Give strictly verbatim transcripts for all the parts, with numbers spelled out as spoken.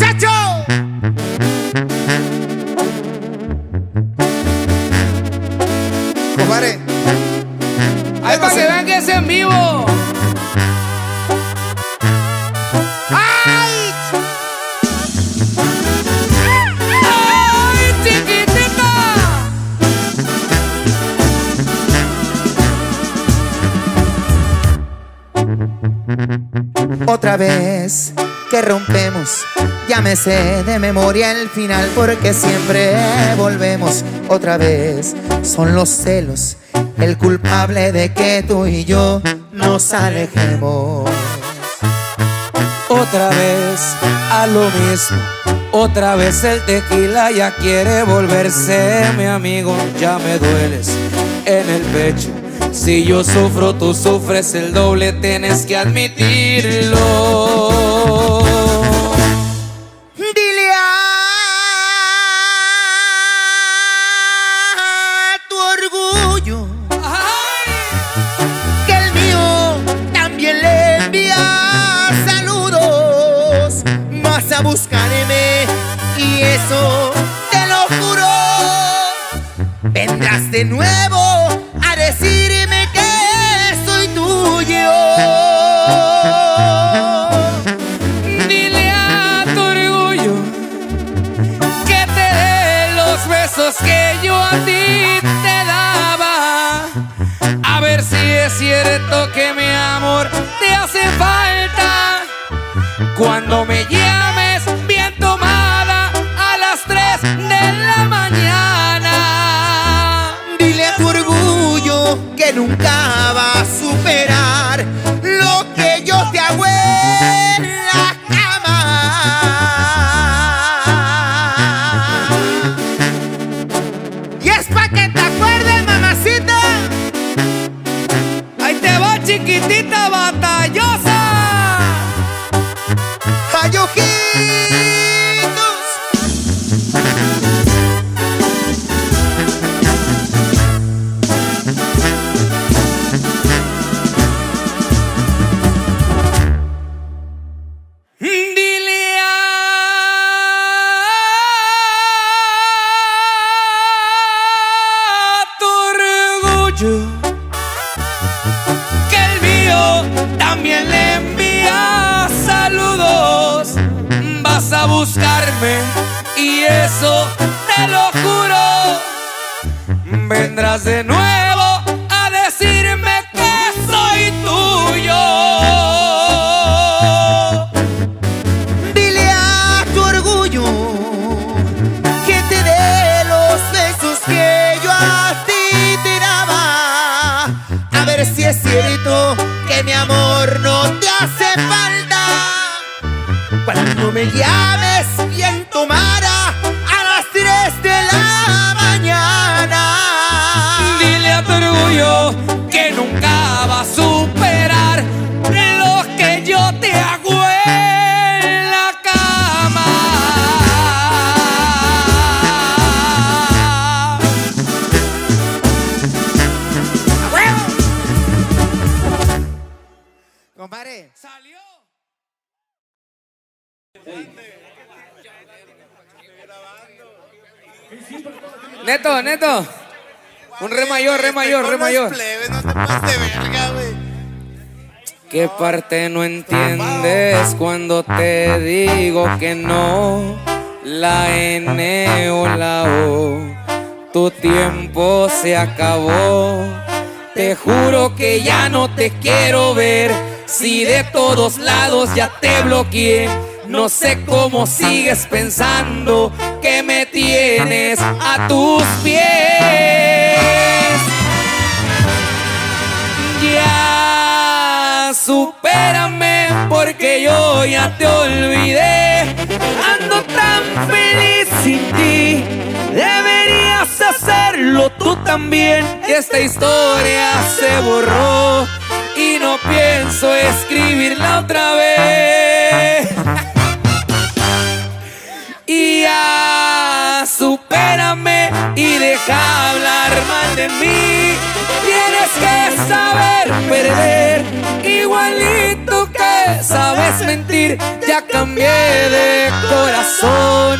muchacho. Compadre, ahí para que vean que es en vivo. ¡Ay! ¡Ay, chiquitita! Otra vez que rompemos, ya me sé de memoria el final, porque siempre volvemos. Otra vez son los celos el culpable de que tú y yo nos alejemos. Otra vez a lo mismo, otra vez el tequila ya quiere volverse mi amigo. Ya me dueles en el pecho, si yo sufro tú sufres el doble, tienes que admitirlo. Dile a tu orgullo que el mío también le envía saludos. Vas a buscarme y eso te lo juro, vendrás de nuevo a decir que yo a ti te daba. A ver si es cierto que mi amor te hace falta. Cuando me llames bien tomada a las tres de la mañana, dile a tu orgullo que nunca va a superar lo que yo te hago en la cama. Chiquitita batallosa, hay ojitos. Dile a tu orgullo también le envía saludos. Vas a buscarme y eso te lo juro, vendrás de nuevo a decirme que soy tuyo. Dile a tu orgullo que te dé los besos que yo a ti tiraba. A ver si es cierto que mi amor no te hace falta. Cuando me llames bien tomada a las tres de la mañana, dile a tu orgullo que nunca va a superar lo que yo te hago en la cama. Compadre, salió. Neto, neto. Un re mayor, re mayor, re mayor. ¿Qué parte no entiendes cuando te digo que no? La N o la O. Tu tiempo se acabó. Te juro que ya no te quiero ver. Si de todos lados ya te bloqueé, no sé cómo sigues pensando que me tienes a tus pies. Ya supérame porque yo ya te olvidé. Ando tan feliz sin ti, deberías hacerlo tú también. Y esta historia se borró y no pienso escribirla otra vez. Y ya supérame y deja hablar mal de mí. Tienes que saber perder, igualito que sabes mentir. Ya cambié. cambié de corazón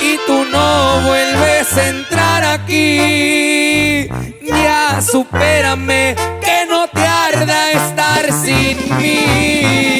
y tú no vuelves a entrar aquí. Ya supérame, que no te arda estar sin mí.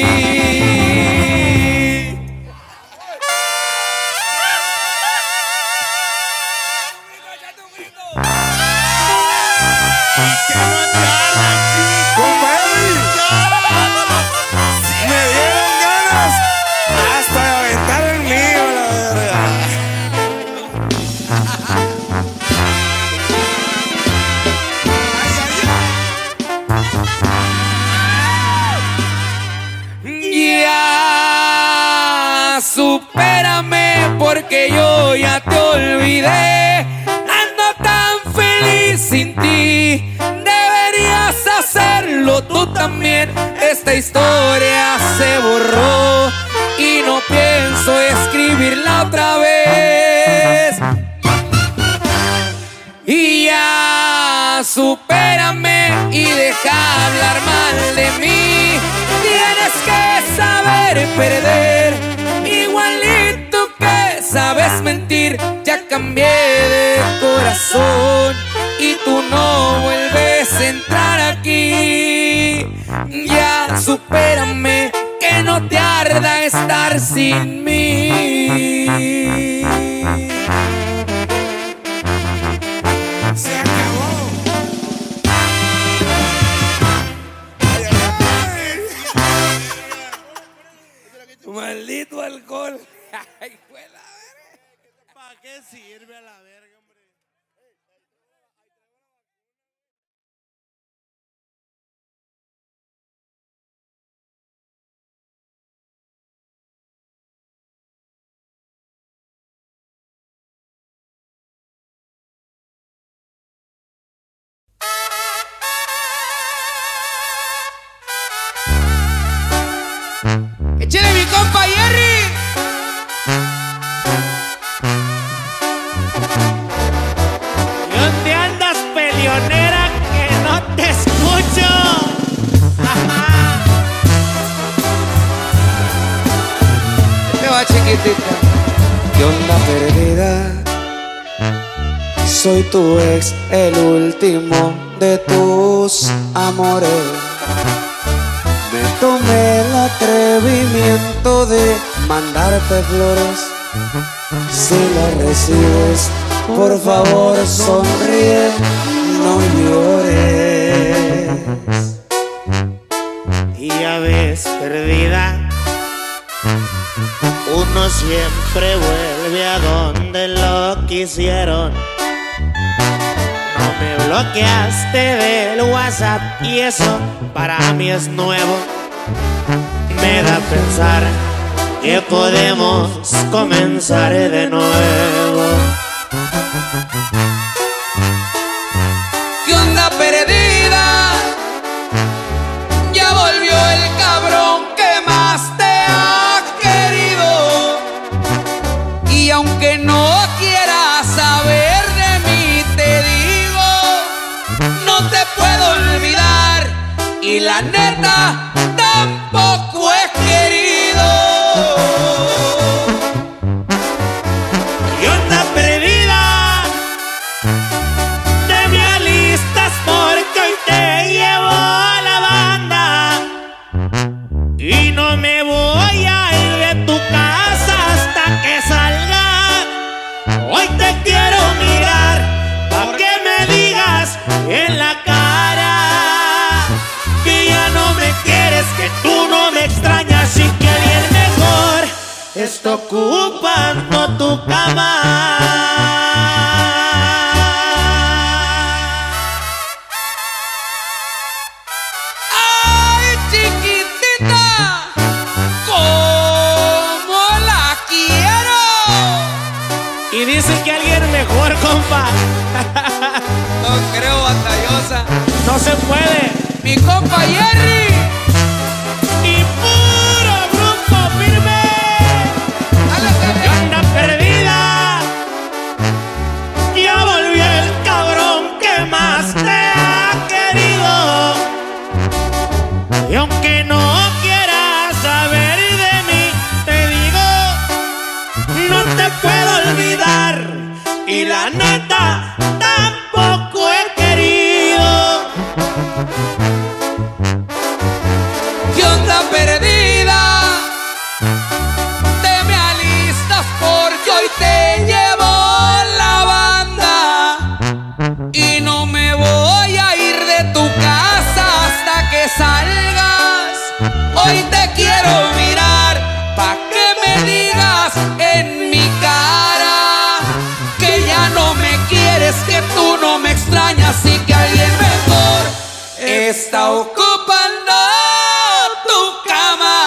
Supérame porque yo ya te olvidé. Ando tan feliz sin ti, deberías hacerlo tú también. Esta historia se borró y no pienso escribirla otra vez. Y ya supérame y deja hablar mal de mí. Tienes que saber perder, igualito que sabes mentir. Ya cambié de corazón y tú no vuelves a entrar aquí. Ya supérame, que no te arda estar sin mí. Se acabó. Maldito alcohol. Ay, güey, la verga. ¿Para qué sirve a la verga, hombre? ¡Échale mi compa Jerry! ¿Y dónde andas, peleonera, que no te escucho? Te va, chiquitita. ¿Qué onda perdida? Soy tu ex, el último de tus amores. Me tomé el atrevimiento de mandarte flores. Si las recibes, por favor sonríe, no llores. Y ya ves, perdida, uno siempre vuelve a donde lo quisieron. Me bloqueaste del WhatsApp y eso para mí es nuevo. Me da a pensar que podemos comenzar de nuevo. ¿Qué onda perdida? Ya volvió el cabrón que más te ha querido. Y aunque no quieras saber, puedo olvidar, y la neta tampoco he querido. ¿Qué onda perdida? Te me alistas porque hoy te llevo a la banda y no me voy a ir de tu casa hasta que salga. Hoy te quiero mirar pa' que me digas en la cara que tú no me extrañas y que bien mejor está ocupando tu cama. ¡Ay, chiquitita! ¡Cómo la quiero! Y dice que alguien mejor, compa. No creo, batallosa. No se puede. Mi compa Jerry. Y aunque no quieras saber de mí, te digo la neta tampoco he querido. ¿Qué onda perdida? Te me alistas porque hoy te llevo la banda y no me voy a ir de tu casa hasta que salgas. Hoy te quiero mirar pa' que me digas en mi cara que ya no me quieres, que tú no me extrañas y que alguien mejor está ocupando tu cama.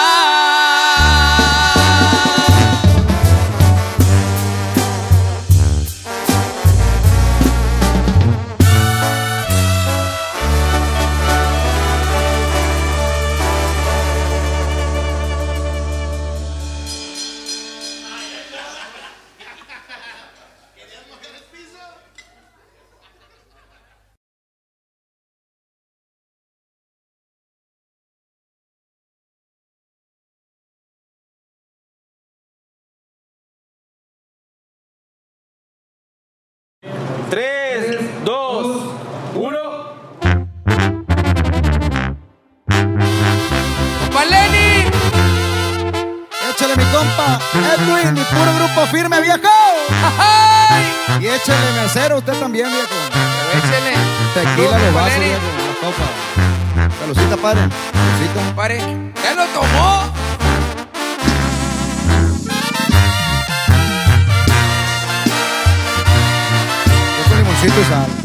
tres, dos, uno. ¡Pa' Lenin! Échale mi compa Edwin y puro Grupo Firme, viejo. ¡Ay! Y échale mesero usted también, viejo. Échale tequila de vaso, viejo, la copa. Salucita, padre. Salucita, padre. ¿Ya lo tomó? Sí, tú sabes.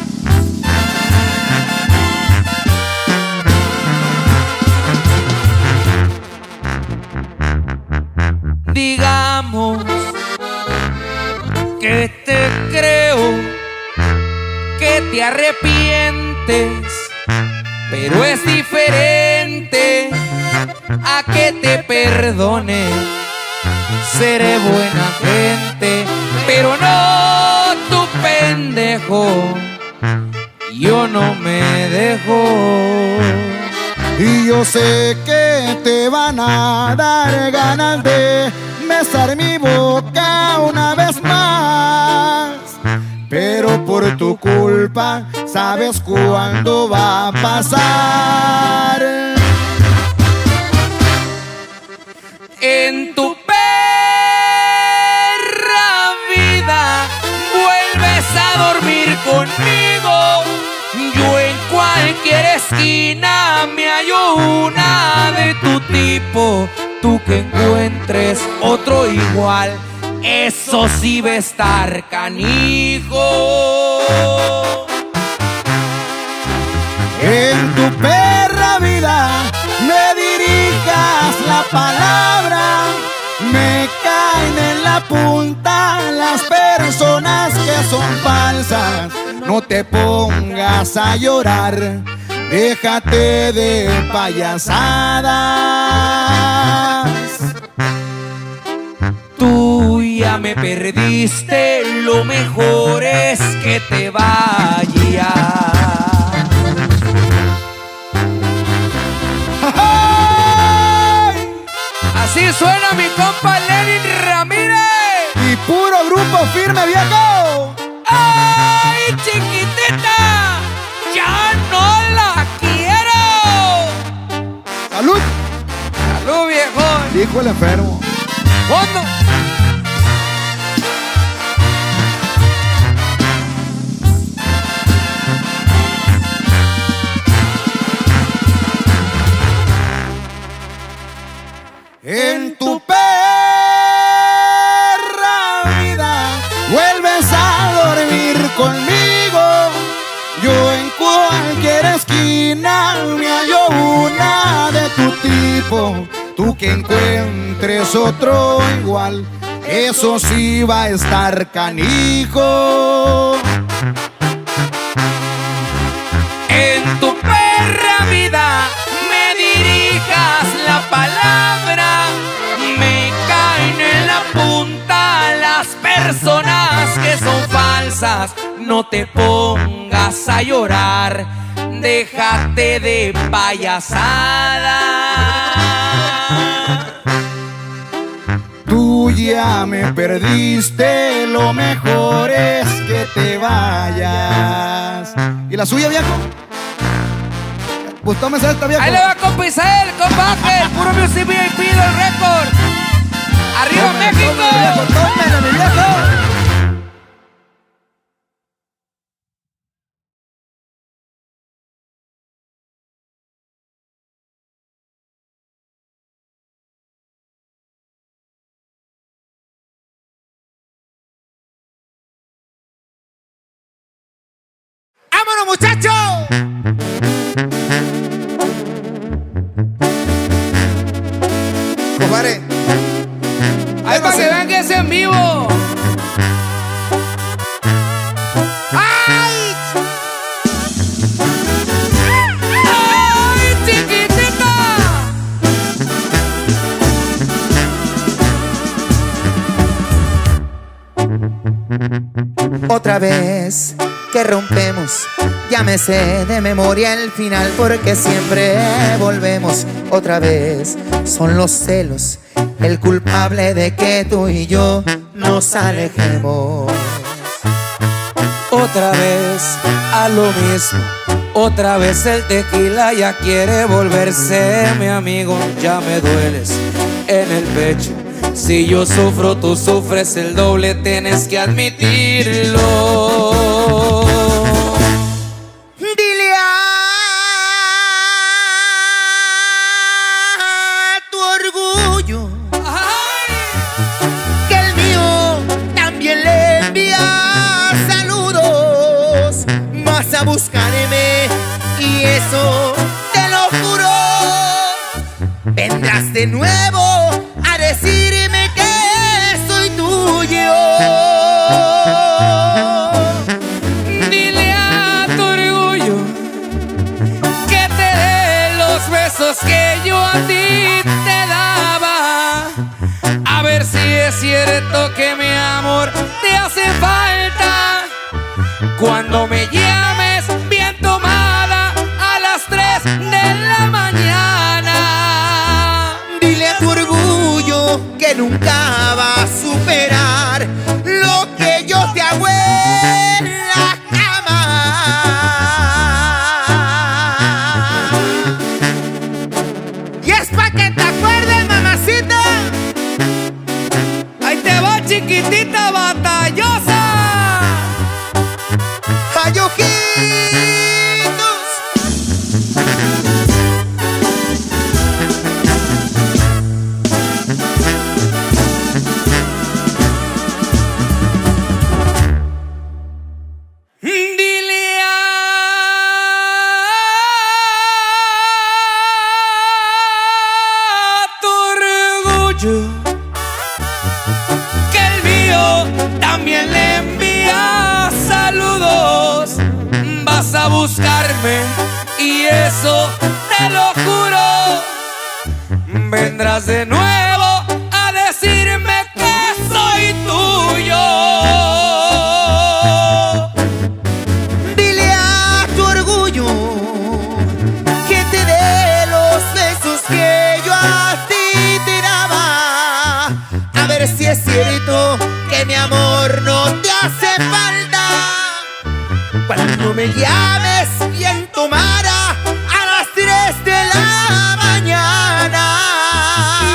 Digamos que te creo, que te arrepientes, pero es diferente a que te perdone. Seré buena gente, pero no, tu pendejo, yo no me dejo. Y yo sé que te van a dar ganas de besar mi boca una vez más, pero por tu culpa sabes cuándo va a pasar. En tu conmigo, yo en cualquier esquina me hallo una de tu tipo. Tú que encuentres otro igual, eso sí va a estar canijo. En tu perra vida me dirijas la palabra, me caen en la punta las personas que son falsas. No te pongas a llorar, déjate de payasadas. Tú ya me perdiste, lo mejor es que te vayas. Así suena mi compa Lenin Ramírez y puro Grupo Firme, viejo. ¡Ay, chiquitita! ¡Ya no la quiero! ¡Salud! ¡Salud, viejo! Dijo el enfermo. ¡Fondo! En tu perra vida vuelves a dormir conmigo, yo en cualquier esquina me hallo una de tu tipo. Tú que encuentres otro igual, eso sí va a estar canijo. En tu perra vida me dirijas la palabra, personas que son falsas, no te pongas a llorar, déjate de payasada. Tú ya me perdiste, lo mejor es que te vayas. ¿Y la suya, viejo? Gustó esa esta, viejo. Ahí le va con Pizel, con Baker, puro Music V I P del récord. ¡Arriba tómele, México! ¡Tómele, mi viejo! ¡Tómele, mi viejo! ¡Vámonos, muchachos! Compadre, ahí para que vean que es en vivo. ¡Ay! ¡Ay, chiquitita! Otra vez que rompemos, ya me sé de memoria el final, porque siempre volvemos otra vez. Son los celos el culpable de que tú y yo nos alejemos. Otra vez a lo mismo, otra vez el tequila ya quiere volverse mi amigo. Ya me dueles en el pecho, si yo sufro tú sufres el doble, tienes que admitirlo. Buscarme y eso te lo juro. Vendrás de nuevo a decirme que soy tuyo. Dile a tu orgullo que te dé los besos que yo a ti te daba. A ver si es cierto que mi amor te hace falta. Cuando me llamas nunca va a superar lo que yo te hago en la cama. Y es pa' que te acuerdes, mamacita. Ahí te va, chiquitita batallosa. Ay, y eso te lo juro, vendrás de nuevo a decirme que soy tuyo. Dile a tu orgullo que te dé los besos que yo a ti te daba. A ver si es cierto que mi amor no te hace falta. Cuando me llames bien tomara a las tres de la mañana.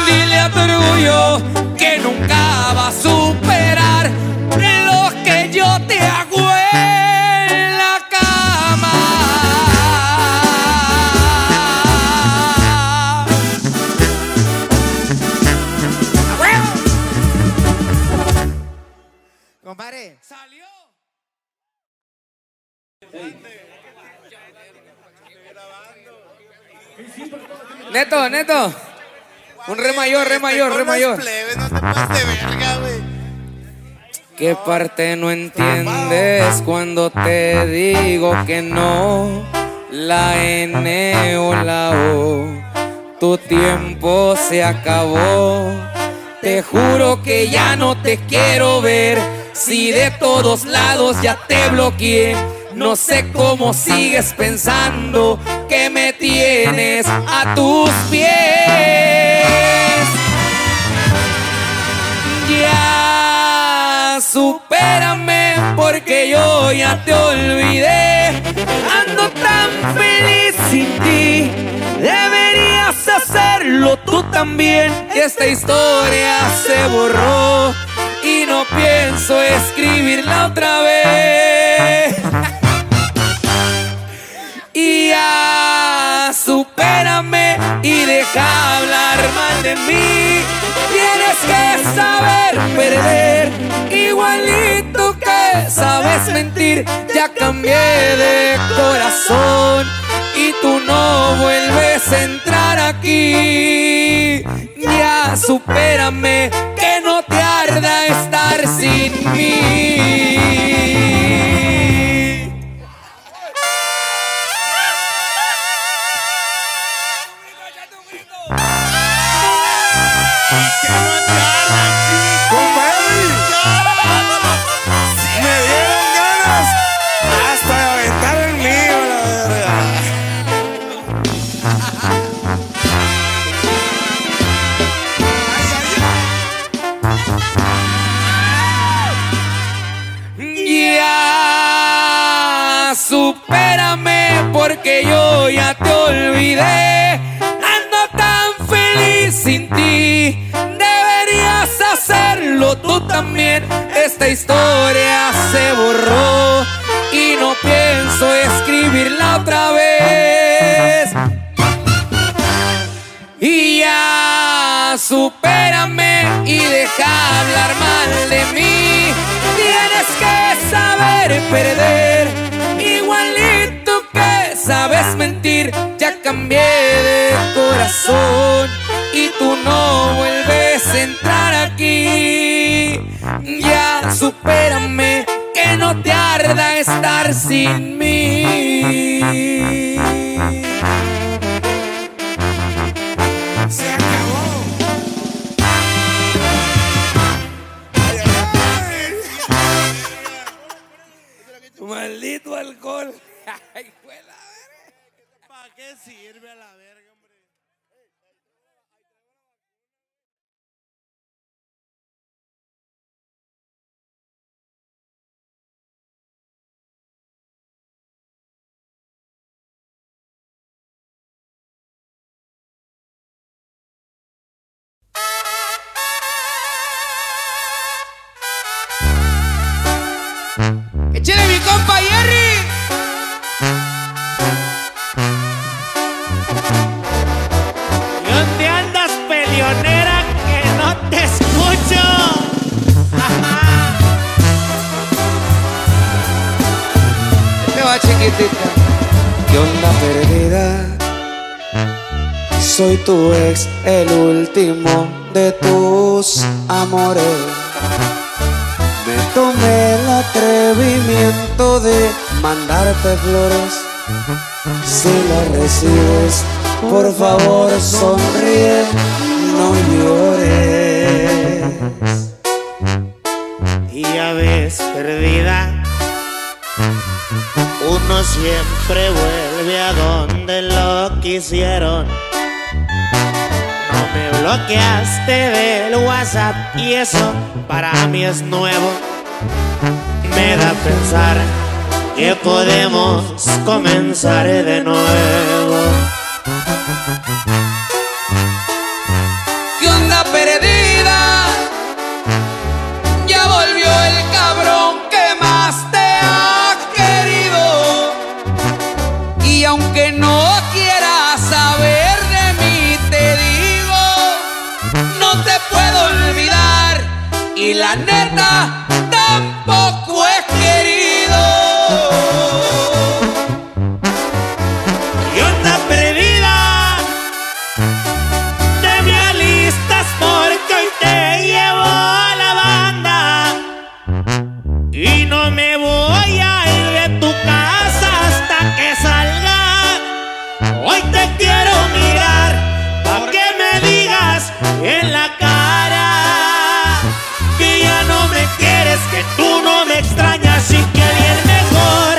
Dile a tu orgullo que nunca va a superar lo que yo te hago en la cama. Compadre, salió. Neto, neto. Un re mayor, re mayor, re mayor. ¿Qué parte no entiendes cuando te digo que no? La N o la O. Tu tiempo se acabó. Te juro que ya no te quiero ver. Si de todos lados ya te bloqueé. No sé cómo sigues pensando que me tienes a tus pies. supérame, porque yo ya te olvidé. Ando tan feliz sin ti, deberías hacerlo tú también. Y esta historia se borró y no pienso escribirla otra vez. Y ya supérame y deja hablar mal de mí. Tienes que saber perder, igualito que sabes mentir. Ya cambié de corazón y tú no vuelves a entrar aquí. Ya supérame, que no te arda estar sin mí. Que no te arda, chico. Si me dieron ganas hasta de aventar el mío, la verdad. Supérame, porque yo ya te olvidé. Ando tan feliz sin ti, deberías hacerlo tú también. Esta historia se borró y no pienso escribirla otra vez. Y ya supérame y deja hablar mal de mí. Tienes que saber perder, igualito que sabes mentir. Ya cambié de corazón y tú no vuelves a entrar aquí. Ya supérame, que no te arda estar sin mí. Se acabó. Maldito alcohol. Ay, fue la verga. ¿Para qué sirve a la verga, hombre? ¡Échale mi compa Jerry! ¿Y dónde andas, peleonera, que no te escucho? Te va, chiquitita. ¿Qué onda perdida? Soy tu ex, el último de tus amores. Me tomé el atrevimiento de mandarte flores. Si las recibes, por favor sonríe, no llores. Y ya ves, perdida, uno siempre vuelve a donde lo quisieron. Me bloqueaste del WhatsApp y eso para mí es nuevo. Me da a pensar que podemos comenzar de nuevo. ¿Qué onda perdida? Ya volvió el cabrón que más te ha querido. Y aunque no quieras saber, puedo olvidar, y la neta tampoco he querido. ¿Qué onda perdida? Te me alistas porque hoy te llevo a la banda y no me voy a ir de tu casa hasta que salga. Hoy te quiero mirar pa' que me digas en la cara que tú no me extrañas y que bien mejor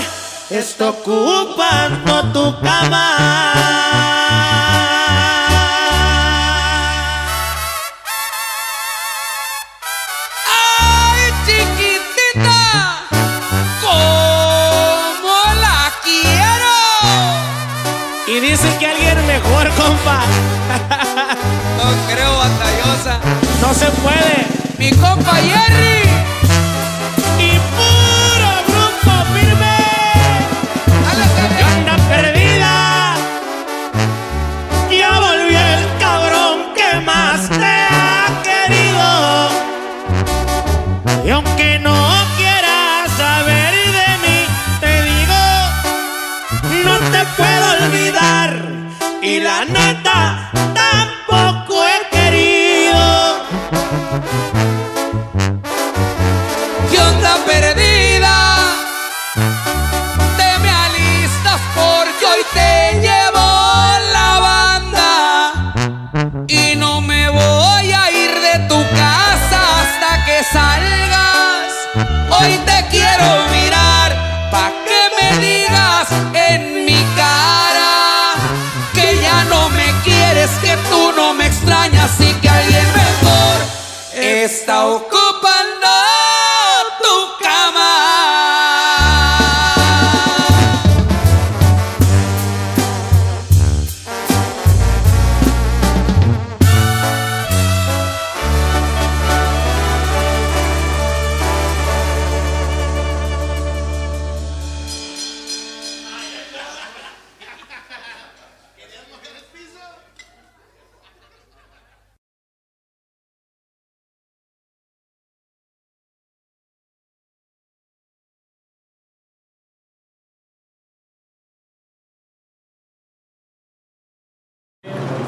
está ocupando tu cama. ¡Ay, chiquita! como la quiero. Y dice que alguien mejor, compa. No creo, batallosa. No se puede. Mi compa Jerry. Y puro Grupo Firme. ¡Qué onda perdida! Ya volvió el cabrón que más te ha querido. Y aunque no quieras saber de mí, te digo, no te puedo olvidar. Y la neta, tampoco he querido. ¿Qué onda perdida? Te me alistas porque hoy te llevo la banda. Y no me voy a ir de tu casa hasta que salgas. Hoy te quiero mirar pa' que me digas en mi cara que ya no me quieres, que tú no me extrañas y que alguien mejor está ocupando tu cama.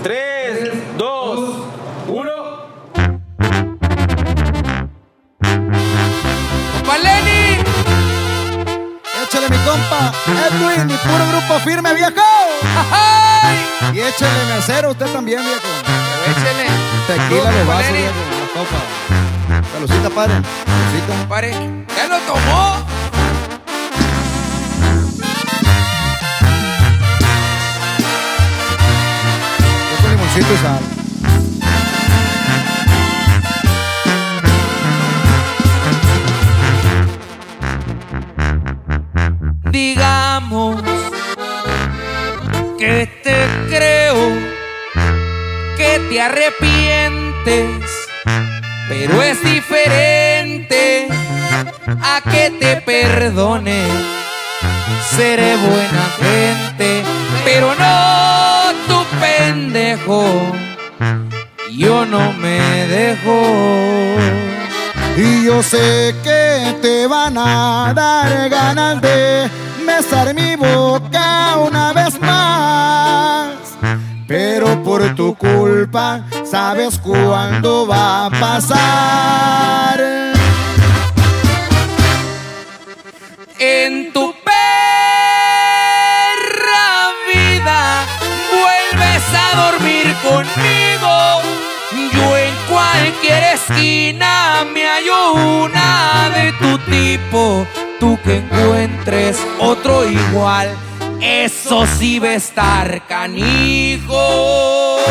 tres, dos, uno. ¡Compa Lenin! Échale mi compa Edwin y puro Grupo Firme, viejo. ¡Ay! Y échale mesero usted también, viejo. Échale. Tequila de vaso, viejo. Copa. Salucita, padre. Salucita. Pare. ¿Ya lo tomó? Sí, tú sabes. Digamos que te creo, que te arrepientes, pero es diferente a que te perdone. Seré buena gente, pero no. Tu pendejo, yo no me dejo. Y yo sé que te van a dar ganas de besar mi boca una vez más, pero por tu culpa sabes cuándo va a pasar. En tu conmigo, yo en cualquier esquina me hallo una de tu tipo. Tú que encuentres otro igual, eso sí va a estar canijo.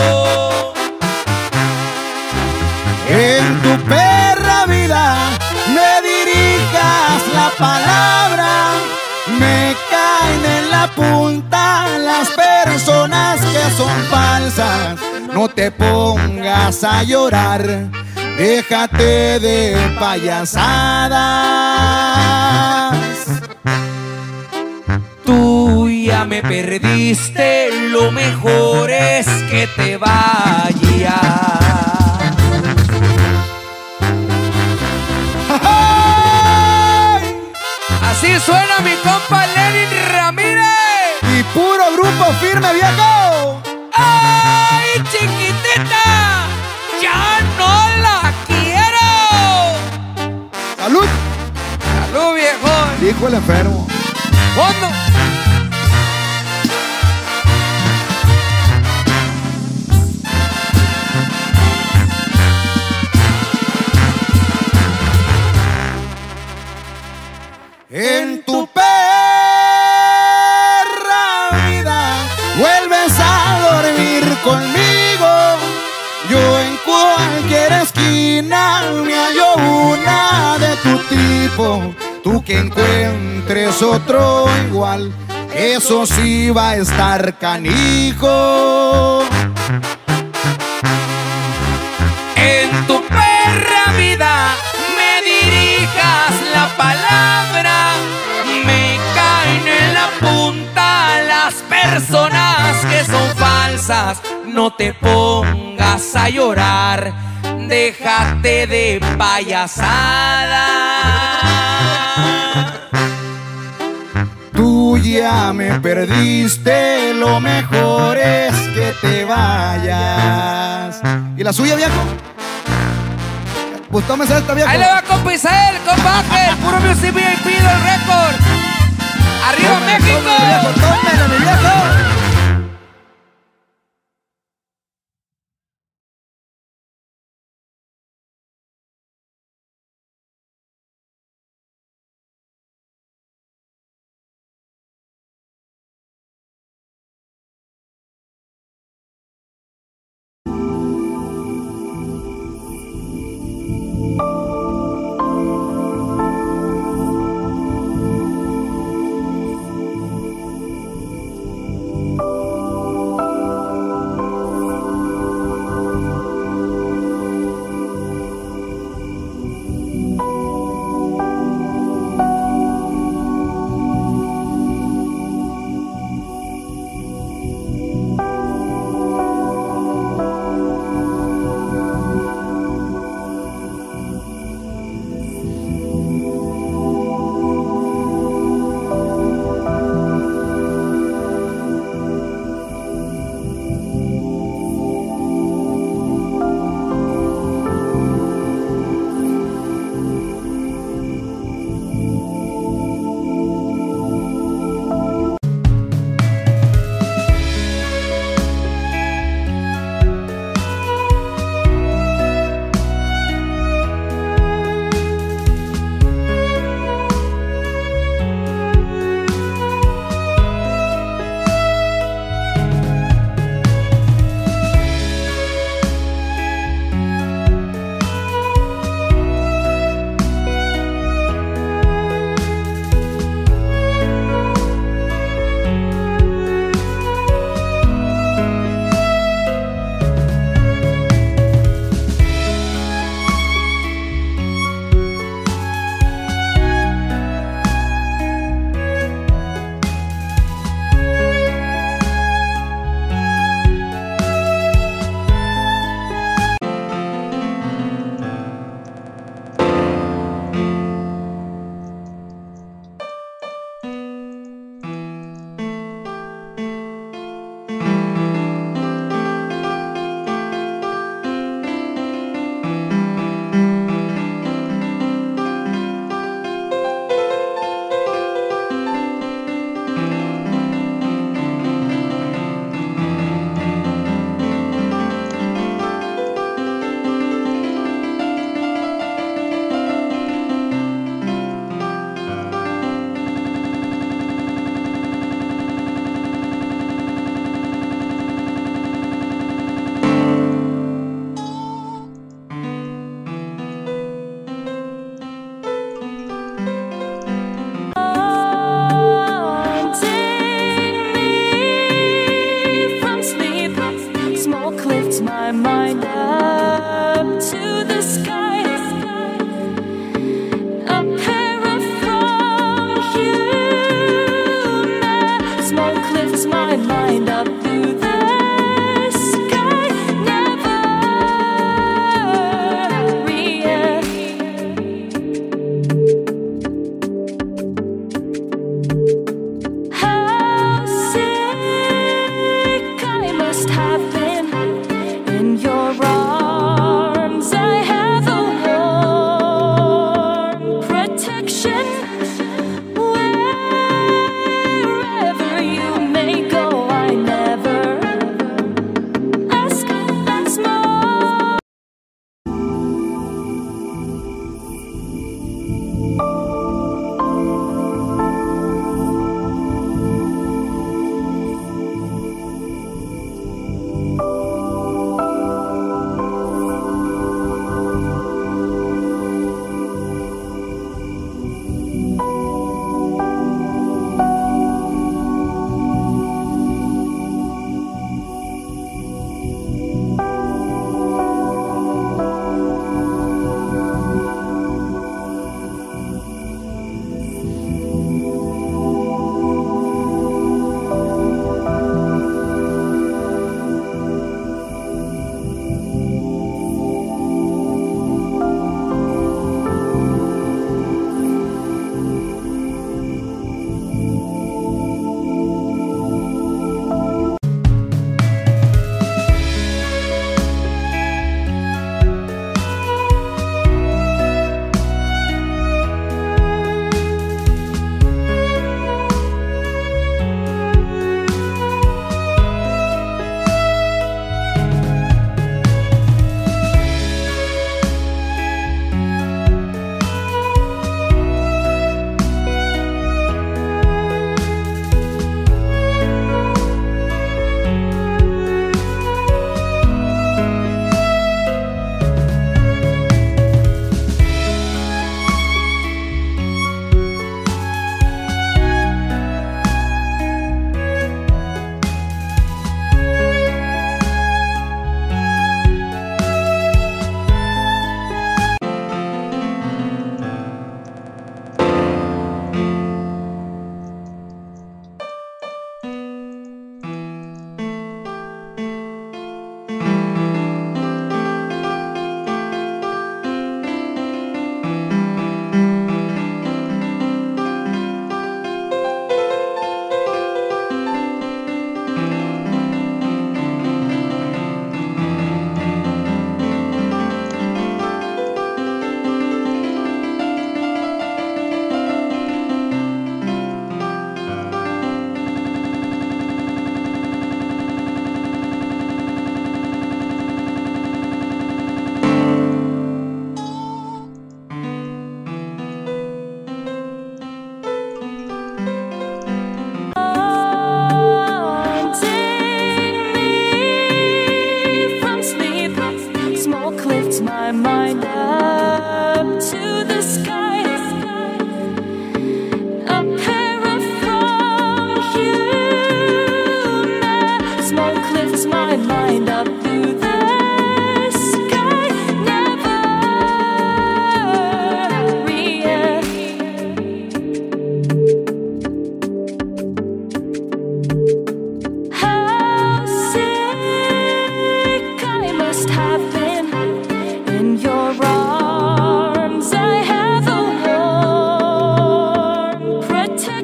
En tu perra vida me dirijas la palabra. Me caen en la punta las personas que son falsas. No te pongas a llorar, déjate de payasadas. Tú ya me perdiste, lo mejor es que te vayas. Así suena mi compa Lenin Ramírez y puro Grupo Firme, viejo. ¡Ay, chiquitita! ¡Ya no la quiero! ¡Salud! ¡Salud, viejo! Dijo el enfermo. ¡Fondo! En tu perra vida vuelves a dormir conmigo. Yo en cualquier esquina me hallo una de tu tipo. viejo, tú que encuentres otro igual, eso sí va a estar canijo. En tu perra vida me dirijas la palabra, me caen en la punta las personas que son falsas. No te pongas a llorar, déjate de payasada. Tú ya me perdiste, lo mejor es que te vayas. ¿Y la suya, viejo? Pues tómese esta, viejo. Ahí le va con Pizel, combate, puro music V I P del récord. ¡Arriba tómele, México! Tómele, viejo, tómele, mi viejo.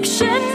perfection.